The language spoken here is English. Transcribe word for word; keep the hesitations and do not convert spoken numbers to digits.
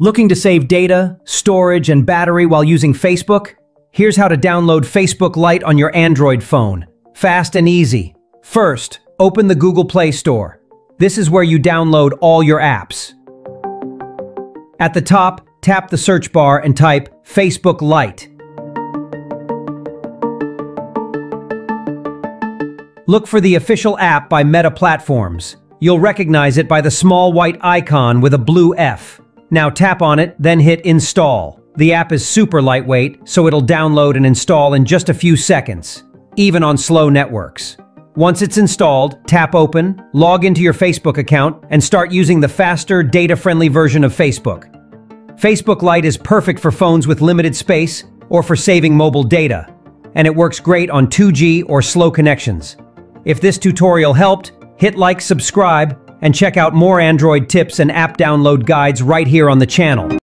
Looking to save data, storage, and battery while using Facebook? Here's how to download Facebook Lite on your Android phone. Fast and easy. First, open the Google Play Store. This is where you download all your apps. At the top, tap the search bar and type Facebook Lite. Look for the official app by Meta Platforms. You'll recognize it by the small white icon with a blue F. Now tap on it, then hit install. The app is super lightweight, so it'll download and install in just a few seconds, even on slow networks. Once it's installed, tap open, log into your Facebook account, and start using the faster, data-friendly version of Facebook. Facebook Lite is perfect for phones with limited space or for saving mobile data, and it works great on two G or slow connections. If this tutorial helped, hit like, subscribe, and check out more Android tips and app download guides right here on the channel.